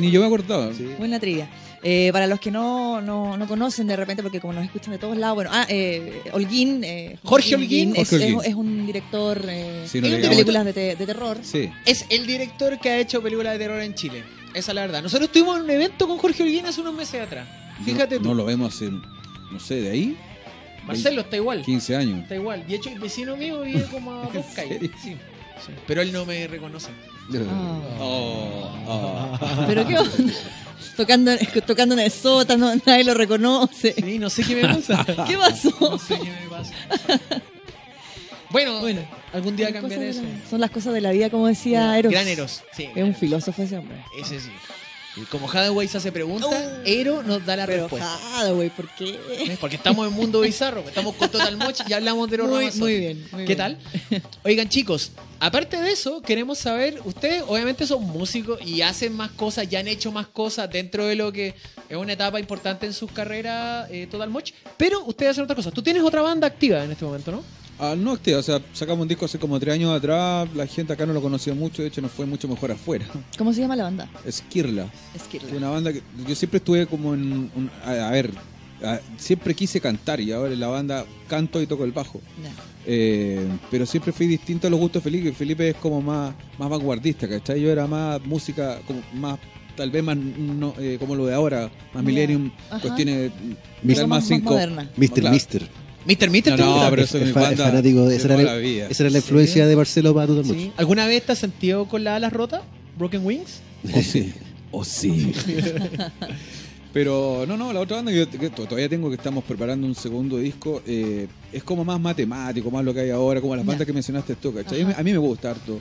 Ni yo me acordaba. Sí. Buena trivia. Para los que no conocen de repente, porque como nos escuchan de todos lados, bueno, Olguín, Jorge Olguín es un director de películas de terror. Sí. Es el director que ha hecho películas de terror en Chile, esa es la verdad. Nosotros tuvimos un evento con Jorge Olguín hace unos meses atrás, fíjate tú. No lo vemos hace, no sé, de ahí... Marcelo está igual. 15 años. Está igual, de hecho el vecino mío vive como a dos calles. Sí. Sí. Pero él no me reconoce. Pero qué onda. Tocando en el sótano, nadie lo reconoce. Sí, no sé qué me pasa. ¿Qué pasó? No sé qué me pasa. Bueno, algún día cambiaré eso. Son las cosas de la vida, como decía Eros. Gran Eros, sí. Es un filósofo ese hombre. Ese sí. Y como Hathaway se hace preguntas, Ero nos da la respuesta. Hathaway, ¿por qué? Porque estamos en Mundo Bizarro, estamos con Total Mosh y hablamos de Ero Ramazzotti. Muy bien. Muy ¿Qué tal? Oigan, chicos, aparte de eso, queremos saber, ustedes obviamente son músicos y hacen más cosas, ya han hecho más cosas dentro de lo que es una etapa importante en sus carreras, Total Mosh, pero ustedes hacen otras cosas. Tú tienes otra banda activa en este momento, ¿no? No activa, o sea, sacamos un disco hace como 3 años atrás, la gente acá no lo conocía mucho, de hecho nos fue mucho mejor afuera. ¿Cómo se llama la banda? Esquirla. Una banda que yo siempre estuve como en... siempre quise cantar y ahora en la banda canto y toco el bajo. Pero siempre fui distinto a los gustos de Felipe. Felipe es como más vanguardista, ¿cachai? Yo era más música, como más... tal vez más no, como lo de ahora, más millennium, cuestiones... Mister, no, pero eso es mi banda, fanático. Esa era la influencia de Marcelo para Total Mosh. ¿Alguna vez te has sentido con las alas rotas? ¿Broken Wings? Oh, sí. Pero no, la otra banda que todavía tengo, que estamos preparando un segundo disco, es como más matemático, más lo que hay ahora, como las bandas que mencionaste tú, ¿cachai? A mí me gusta harto.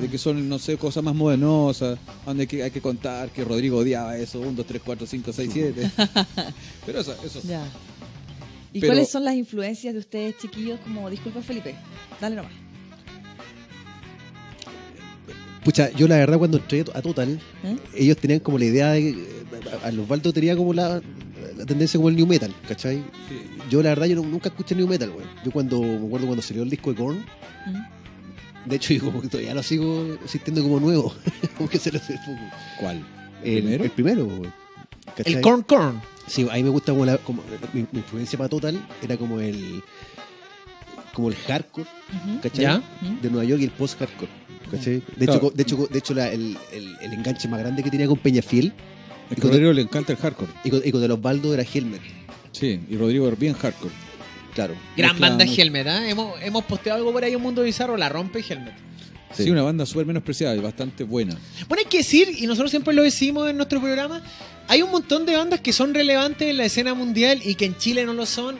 de que son, no sé, cosas más modernosas, donde hay que contar que Rodrigo odiaba eso, 1, 2, 3, 4, 5, 6, 7. Pero eso. Ya. ¿Y pero, cuáles son las influencias de ustedes, chiquillos? Como, disculpa, Felipe, dale nomás. Pucha, yo la verdad cuando entré a Total, ellos tenían como la idea de... A Osvaldo tenía como la tendencia como el New Metal, ¿cachai? Sí. Yo la verdad, yo nunca escuché New Metal, güey. Yo me acuerdo cuando salió el disco de Korn, de hecho yo como que todavía lo sigo sintiendo como nuevo. Como que se lo hace. ¿Cuál? ¿El primero, güey? ¿Cachai? El Korn. Sí, a mí me gusta mi influencia para Total era como el hardcore, ¿cachai? ¿Ya? De Nueva York y el post-hardcore. ¿Cachai? De hecho, el enganche más grande que tenía con Peñafiel. A Rodrigo le encanta el hardcore. Y con el Osvaldo era Helmet. Sí, y Rodrigo era bien hardcore. Claro. Gran banda Helmet, ¿eh? Hemos posteado algo por ahí, un Mundo Bizarro, la rompe Helmet. Sí, una banda súper menospreciada y bastante buena. Bueno, hay que decir, y nosotros siempre lo decimos en nuestro programa, hay un montón de bandas que son relevantes en la escena mundial y que en Chile no lo son.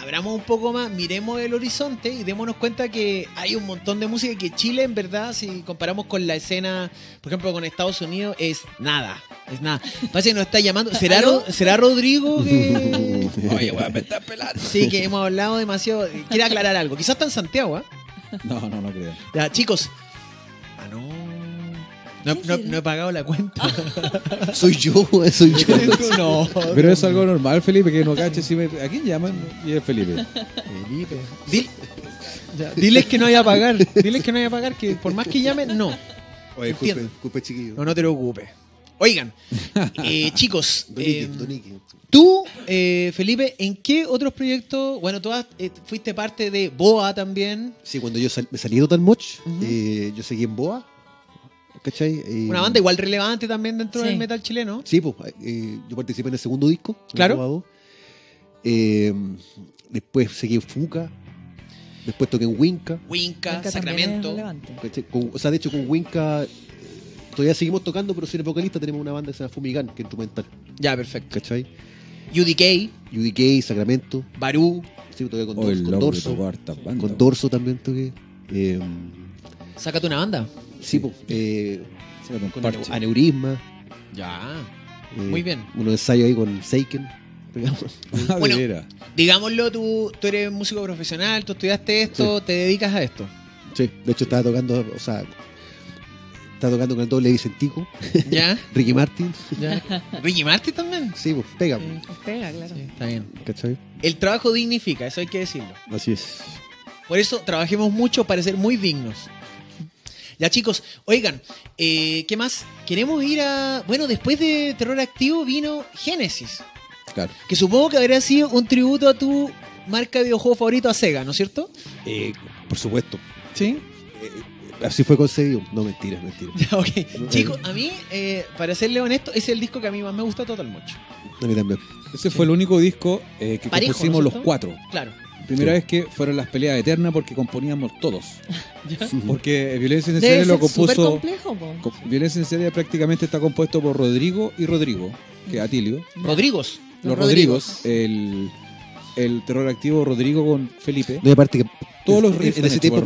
Abramos un poco más, miremos el horizonte y démonos cuenta que hay un montón de música que Chile, en verdad, si comparamos con la escena, por ejemplo, con Estados Unidos, es nada. Parece que nos está llamando. ¿Será Rodrigo que...? Oye, weón, me está pelando. Sí, que hemos hablado demasiado. Quiero aclarar algo. Quizás está en Santiago, ¿eh? No creo. Ya, chicos. Ah, no he pagado la cuenta. Soy yo. No. Pero es algo normal, Felipe, que no caches. ¿A quién llaman? Y es Felipe. Diles que no hay a pagar. Que por más que llamen, no. Oye, disculpe, chiquillo. No te preocupes. Oigan, chicos, tú, Felipe, ¿en qué otros proyectos? Bueno, todas fuiste parte de Boa también. Sí, cuando yo me salí de Total Mosh, yo seguí en Boa. ¿Cachai? Una banda igual relevante también dentro del metal chileno. Sí, pues yo participé en el segundo disco. Claro. Después seguí en Fuca. Después toqué en Winca, Sacramento. De hecho, con Winca todavía seguimos tocando, pero sin el vocalista tenemos una banda que se llama Fumigan, que es instrumental. Ya, perfecto. ¿Cachai? UDK, Sacramento. Barú. Sí, toqué con Torso. Con Torso también toqué. Sácate una banda. Sí, pues, con Aneurisma. Ya, muy bien. Unos ensayos ahí con Seiken. Bueno, digámoslo, tú eres músico profesional, tú estudiaste esto, te dedicas a esto. Sí, de hecho estaba tocando, con el doble Vicentico. Ya. Ricky Martin. Ya. ¿Ricky Martin también? Sí, pues, pega. Pega, claro. Sí, está bien. ¿Cachai? El trabajo dignifica, eso hay que decirlo. Así es. Por eso trabajemos mucho para ser muy dignos. Ya, chicos, oigan, ¿qué más? Queremos ir a... Bueno, después de Terror Activo vino Génesis. Claro. Que supongo que habría sido un tributo a tu marca de videojuego favorito, a Sega, ¿no es cierto? Por supuesto. ¿Sí? Así fue concebido. No, mentira. Okay. Chicos, a mí, para serle honesto, ese es el disco que a mí más me gusta Total Mosh. A mí también. Ese fue el único disco que compusimos, ¿no?, los cuatro. Claro. Primera vez que fueron las peleas eternas porque componíamos todos. Porque Violencia Necesaria lo compuso. Violencia Necesaria prácticamente está compuesto por Rodrigo y Rodrigo, que es Atilio. Rodrigos. Los Rodrigos. El Terror Activo, Rodrigo con Felipe. No, y aparte que todos los riffs en ese tiempo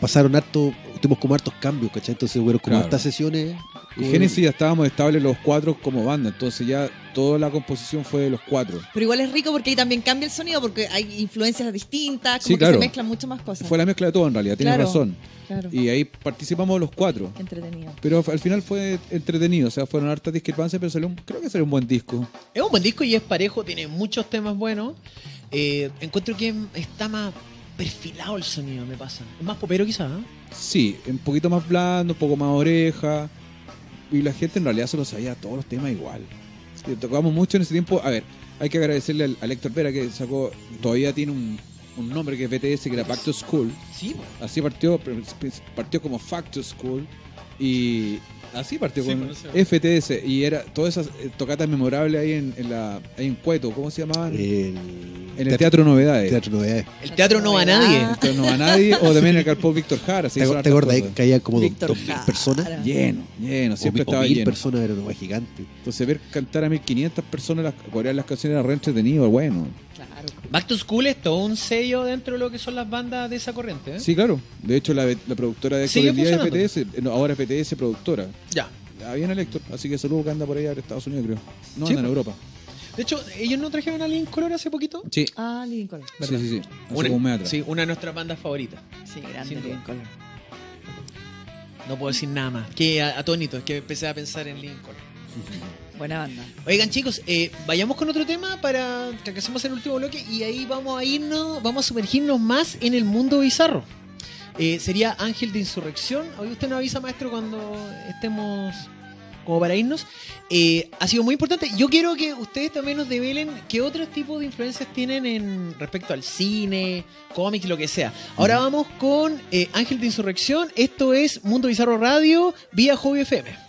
pasaron harto, tuvimos como hartos cambios, ¿cachai? Entonces fueron como hartas sesiones. En Génesis ya estábamos estables los cuatro como banda, entonces ya toda la composición fue de los cuatro. Pero igual es rico porque ahí también cambia el sonido, porque hay influencias distintas, como que se mezclan muchas más cosas. Fue la mezcla de todo en realidad, tienes razón. Claro. Y ahí participamos los cuatro. Entretenido. Pero al final fue entretenido, o sea, fueron hartas discrepancias, pero creo que salió un buen disco. Es un buen disco y es parejo, tiene muchos temas buenos. Encuentro que está más perfilado el sonido, me pasa. Es más popero quizás, ¿no? Sí, un poquito más blando, un poco más oreja. Y la gente en realidad se lo sabía todos los temas igual. Tocábamos mucho en ese tiempo. A ver, hay que agradecerle a Héctor Vera que sacó, todavía tiene un nombre que es PTS, que era Back to School. Sí. Así partió como Back to School. Y así partió con FTS. Y era todas esas tocatas memorables ahí en Cueto. ¿Cómo se llamaban? En el Teatro Novedades. Teatro Novedades. El Teatro No Va a Nadie. El Teatro No Va a Nadie. O también en el Carpo Víctor Jara. ¿Te acuerdas ahí que había como 2.000 personas? Lleno, lleno. Siempre estaba lleno. 1.000 personas, era una gigante. Entonces ver cantar a 1.500 personas, corear las canciones, era re entretenido, bueno. Claro. Back to School es todo un sello dentro de lo que son las bandas de esa corriente, ¿eh? Sí, claro. De hecho, la productora de Correlia es PTS. No, ahora es PTS productora. Ya. Había en el Héctor, así que saludos que anda por allá en Estados Unidos, creo. No, sí, anda en Europa. De hecho, ¿ellos no trajeron a Living Color hace poquito? Sí. Ah, Living Color. Sí, sí, sí. Una de nuestras bandas favoritas. Sí, grande Living Color. No puedo decir nada más. Que atónito, es que empecé a pensar en Living Color. Buena banda. Oigan, chicos, vayamos con otro tema para que alcancemos el último bloque y ahí vamos a irnos, vamos a sumergirnos más en el mundo bizarro. Sería Ángel de Insurrección. Hoy usted nos avisa, maestro, cuando estemos como para irnos. Ha sido muy importante. Yo quiero que ustedes también nos develen qué otros tipos de influencias tienen en respecto al cine, cómics, lo que sea. Ahora vamos con Ángel de Insurrección. Esto es Mundo Bizarro Radio vía Hobby FM.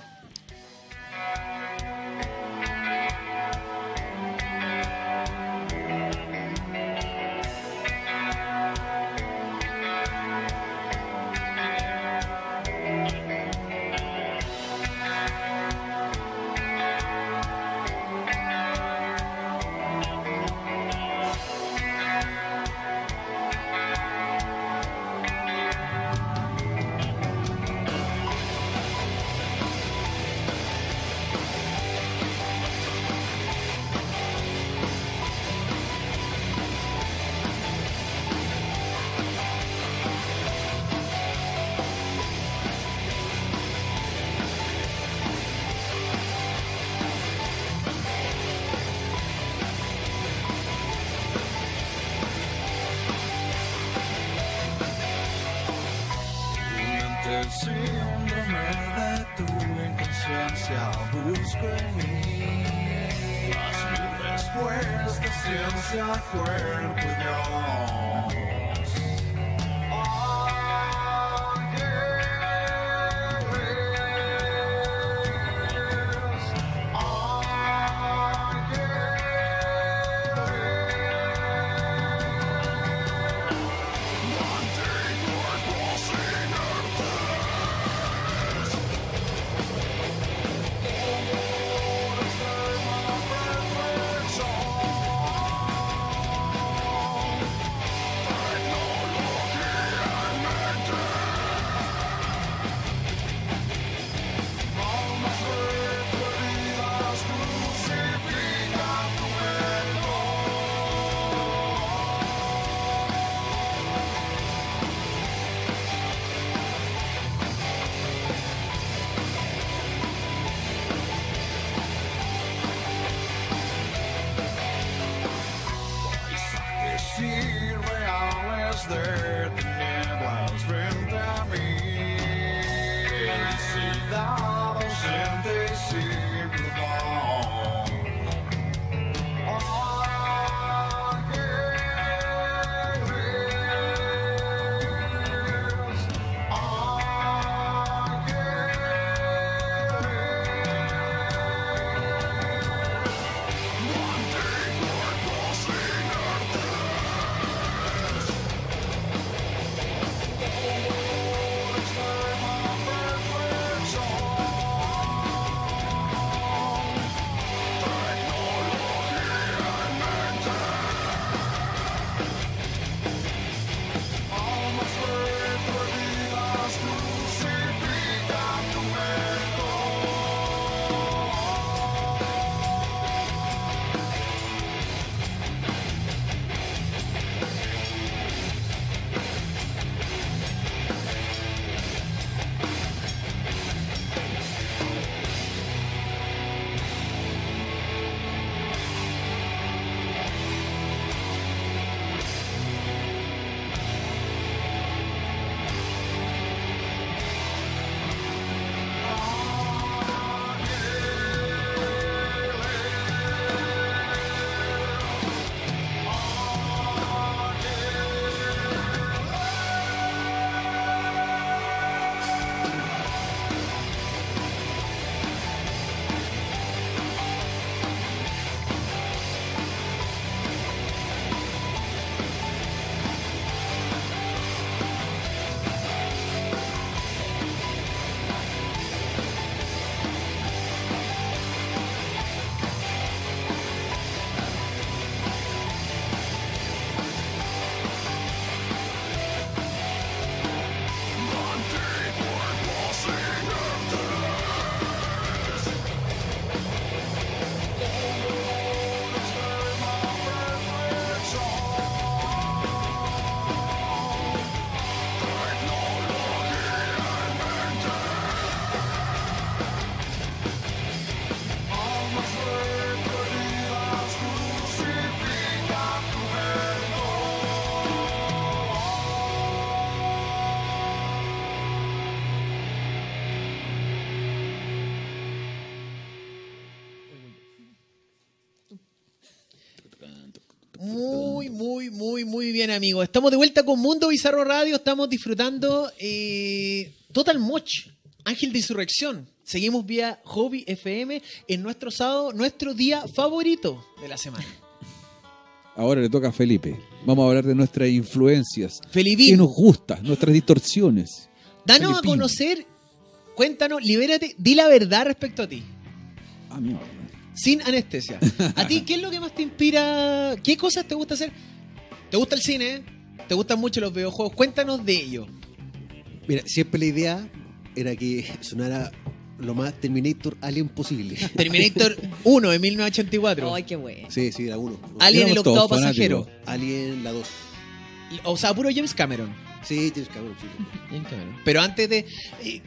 Muy, muy, muy, muy bien, amigos. Estamos de vuelta con Mundo Bizarro Radio. Estamos disfrutando Total Mosh, Ángel de Insurrección. Seguimos vía Hobby FM en nuestro sábado, nuestro día favorito de la semana. Ahora le toca a Felipe. Vamos a hablar de nuestras influencias. Felipín. ¿Qué nos gusta? Nuestras distorsiones. Danos Felipín. A conocer, cuéntanos, libérate, di la verdad respecto a ti. Ah, mira. Sin anestesia. ¿A ti qué es lo que más te inspira? ¿Qué cosas te gusta hacer? ¿Te gusta el cine? ¿Te gustan mucho los videojuegos? Cuéntanos de ello. Mira, siempre la idea era que sonara lo más Terminator Alien posible. Terminator 1 de 1984. Ay, qué bueno. Sí, sí, la 1. Alien el octavo pasajero. Alien la 2. O sea, puro James Cameron. Sí, James Cameron, sí. James Cameron. Pero antes de...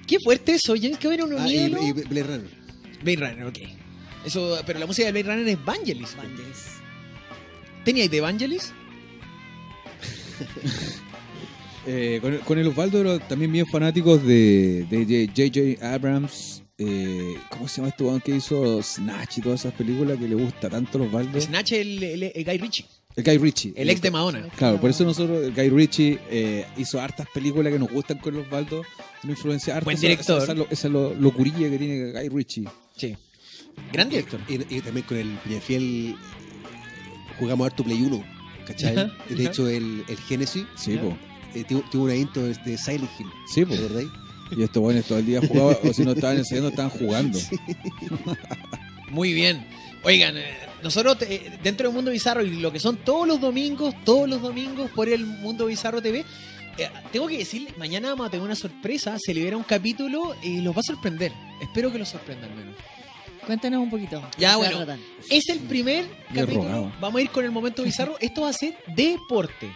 Qué fuerte eso, James Cameron. Y Blade Runner. Blade Runner, ok. Eso, pero la música de Blade Runner es Vangelis. Vangelis. ¿Teníais de Vangelis? Con el Osvaldo eran también bien fanáticos de J.J. Abrams. ¿Cómo se llama este weón que hizo Snatch y todas esas películas que le gusta tanto a Osvaldo? Snatch es el Guy Ritchie. El Guy Ritchie. El ex de Madonna. Claro, por eso nosotros, el Guy Ritchie hizo hartas películas que nos gustan con los Osvaldo. Una influencia harta. Buen director. Esa locurilla que tiene Guy Ritchie. Sí. Gran director. Y también con el Peñafiel jugamos harto Play 1, ¿cachai? De hecho, el Génesis. Sí, po. Tuvo una intro de Silent Hill. Sí, po. ¿Verdad? Y estos buenos todo el día jugaban, o si no estaban enseñando, estaban jugando. Sí. Muy bien. Oigan, nosotros dentro del Mundo Bizarro, y lo que son todos los domingos por el Mundo Bizarro TV, tengo que decirles, mañana vamos a tener una sorpresa, se libera un capítulo y los va a sorprender. Espero que los sorprendan, menos. Cuéntanos un poquito. Ya, bueno, es el primer capítulo. Vamos a ir con el momento bizarro. Esto va a ser deporte.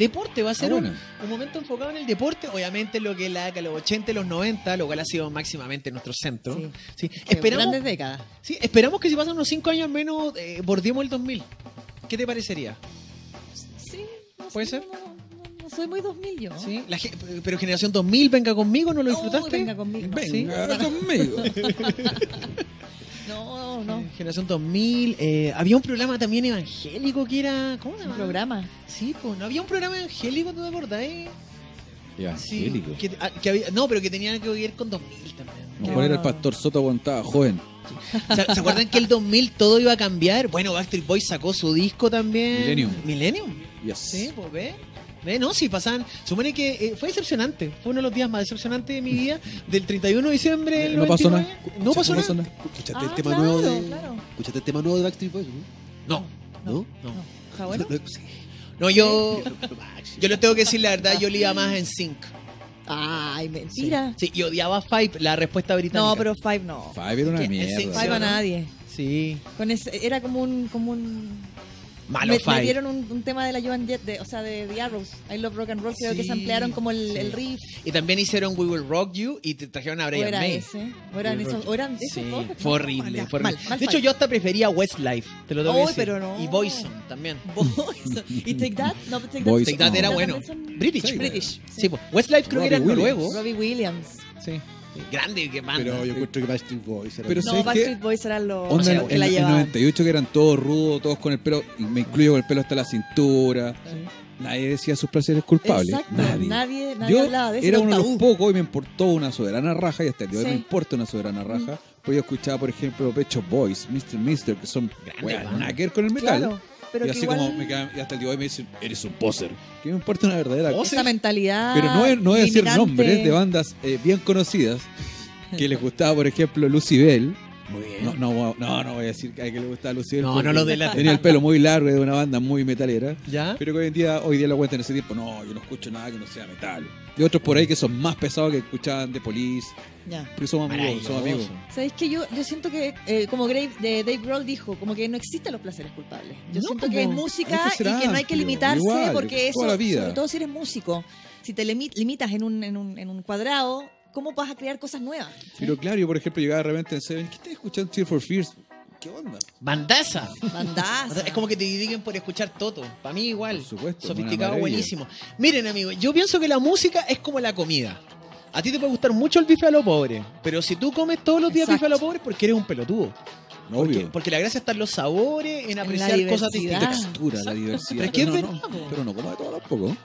Deporte va a ser un momento enfocado en el deporte. Obviamente lo que es la década de los 80 y los 90, lo cual ha sido máximamente en nuestro centro. Sí. Sí. Esperamos, grandes décadas. Sí, esperamos que si pasan unos 5 años al menos bordeemos el 2000. ¿Qué te parecería? Sí. No ¿puede ser? No soy muy 2000 yo. Sí, pero generación 2000, venga conmigo, ¿no lo disfrutaste? Venga conmigo. Venga conmigo. No. Generación 2000. Había un programa también evangélico que era... ¿Cómo se llama? ¿Un programa? Sí, pues no había un programa evangélico, ¿tú te acordás? Evangélico. Sí, que había, no, pero que tenía que ver con 2000 también. ¿Cuál era el pastor Soto cuando estaba joven? ¿Se acuerdan que el 2000 todo iba a cambiar? Bueno, Backstreet Boys sacó su disco también. Millennium. Yes. Sí, pues ve. No, sí, pasaban. Supone que fue decepcionante. Fue uno de los días más decepcionantes de mi vida. Del 31 de diciembre del 99. No pasó nada. ¿Escuchaste el tema nuevo de... Claro. ¿Escuchaste el tema nuevo de Backstreet Boys? No. ¿Bueno? No, yo les tengo que decir la verdad. Yo le iba más en Sync. Ay, mentira. Sí, y odiaba Five, la respuesta británica. No, pero Five no. Five era una mierda. Five a nadie. Sí. Con ese, era como un... Malo me dieron un tema de la Joan Jett, de The Arrows, I Love Rock and Roll, creo que se ampliaron como el riff. Y también hicieron We Will Rock You y te trajeron a Brian May. Eran esos dos. Fue horrible. De hecho, yo hasta prefería Westlife, te lo tengo que decir. Pero no. Y Boyzone también. ¿Y Take That? No, Take That. Take That era bueno. British. Sí, pues. Westlife creo que era noruego. Robbie Williams. Sí. Grande, que manda. Pero yo encuentro que Backstreet Boys era... Backstreet Boys eran los... O sea, en el 98 que eran todos rudos, todos con el pelo, me incluyo con el pelo hasta la cintura. Sí. Nadie decía sus placeres culpables. Exacto, nadie hablaba de eso. Era uno de los pocos y me importó una soberana raja y hasta el día de hoy me importa una soberana raja. Pues yo escuchaba, por ejemplo, Pecho Boys, Mr. que son nacker con el metal. Claro. Pero y así igual... como me quedan, y hasta el día de hoy me dicen, eres un poser. Que me importa una verdadera cosa. Esa mentalidad. Pero no voy a decir nombres de bandas bien conocidas que les gustaba, por ejemplo, Lucybell. Muy bien. No voy a decir que a que le gustaba Lucybell. No lo delaté. Tenía el pelo muy largo de una banda muy metalera. ¿Ya? Pero que hoy día lo cuentan en ese tiempo. No, yo no escucho nada que no sea metal. Y otros por ahí que son más pesados que escuchaban The Police. Ya. Pero somos amigos. ¿Sabéis que yo siento que, como Dave Grohl dijo, como que no existen los placeres culpables? Yo siento que es música y que no hay que limitarse igual, porque eso, sobre todo si eres músico, si te limitas en un cuadrado, ¿cómo vas a crear cosas nuevas? Pero claro, yo por ejemplo llegaba de repente en Seven, ¿qué estás escuchando Tears for Fears? ¿Qué onda? Bandaza. Es como que te dediquen por escuchar Toto. Para mí igual. Por supuesto, sofisticado, buenísimo. Miren, amigos, yo pienso que la música es como la comida. A ti te puede gustar mucho el bife a lo pobre, pero si tú comes todos los días bife a lo pobre, porque eres un pelotudo. Porque la gracia está en los sabores, en apreciar cosas distintas. Textura, la diversidad. Pero no como de todo tampoco.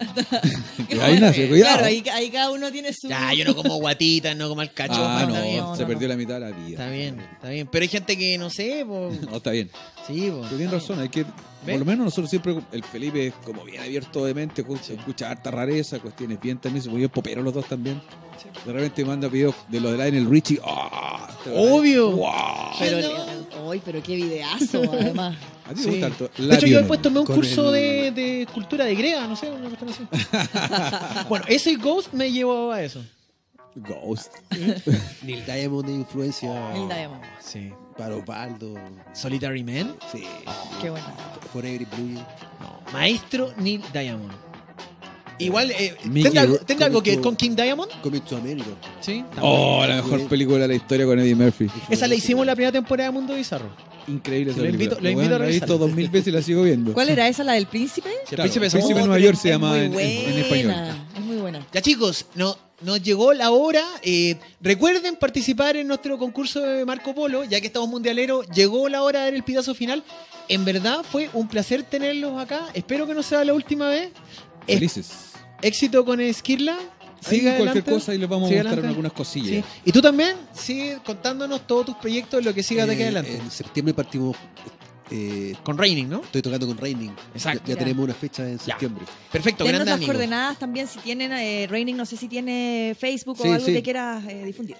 Ahí nace, cuidado. Claro, ahí cada uno tiene su... Ya, yo no como guatitas, no como el cachopo. Ah, no, se perdió la mitad de la vida. Está bien, está bien. Pero hay gente que no sé, pues... No, está bien. Sí, pues. Tienes razón, hay que... Por lo menos nosotros siempre, el Felipe es como bien abierto de mente, escucha harta rareza, cuestiones bien también, se volvió popero los dos también. De repente manda videos de lo de Lionel Richie. ¡Obvio! ¡Wow! Pero qué videazo, además. A ti te gusta harto. De hecho, yo después tomé un curso de cultura de griega, no sé, una cuestión así. Bueno, ese Ghost me llevó a eso. Ghost. Neil Diamond de influencia. Neil Diamond. Sí. Paro Baldo. Solitary Man. Sí. Qué bueno. Forever Blue. No. Maestro Neil Diamond. Igual, ¿tendrá algo que con King Diamond? Coming to America. Sí. Oh, la mejor película de la historia con Eddie Murphy. Esa la hicimos en la primera temporada de Mundo Bizarro. Increíble. Sí, lo invito a revisar. La he visto 2000 veces y la sigo viendo. ¿Cuál era esa, la del Príncipe? Sí, claro, el Príncipe de Nueva York se llama en español. Es muy buena. Ya, chicos, nos llegó la hora. Recuerden participar en nuestro concurso de Marco Polo, ya que estamos mundialeros. Llegó la hora de dar el pitazo final. En verdad fue un placer tenerlos acá. Espero que no sea la última vez. Felices. Éxito con Esquirla. Sigue cualquier cosa y les vamos a mostrar algunas cosillas. Sí. Y tú también, sigue contándonos todos tus proyectos, lo que sigas de aquí adelante. En septiembre partimos... con Reining, ¿no? Estoy tocando con Reining. Exacto. Ya tenemos una fecha en septiembre. Perfecto, grandes amigos. Las coordenadas también, si tienen Reining, no sé si tiene Facebook o algo que quieras difundir.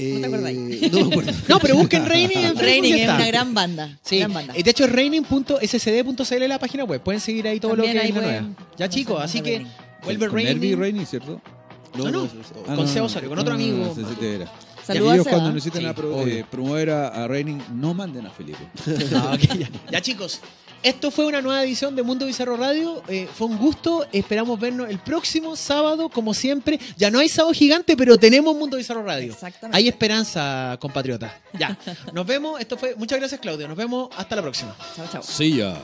¿No te acordáis? No me acuerdo. No, pero busquen Reining en Facebook. Reining es una gran banda. Sí. Gran banda. De hecho, reining.scd.cl es la página web. Pueden seguir ahí todo también lo que hay nueva. Ya, chicos, así que vuelve Reining. Nervi Reining, ¿cierto? No. Con Seo Osorio, con otro amigo. Saludos. Cuando necesiten promover a Reining, no manden a Felipe. Ya, chicos, esto fue una nueva edición de Mundo Bizarro Radio. Fue un gusto. Esperamos vernos el próximo sábado, como siempre. Ya no hay sábado gigante, pero tenemos Mundo Bizarro Radio. Exactamente. Hay esperanza, compatriotas. Ya, nos vemos. Esto fue. Muchas gracias, Claudio. Nos vemos. Hasta la próxima. Chao, chao. Sí, ya.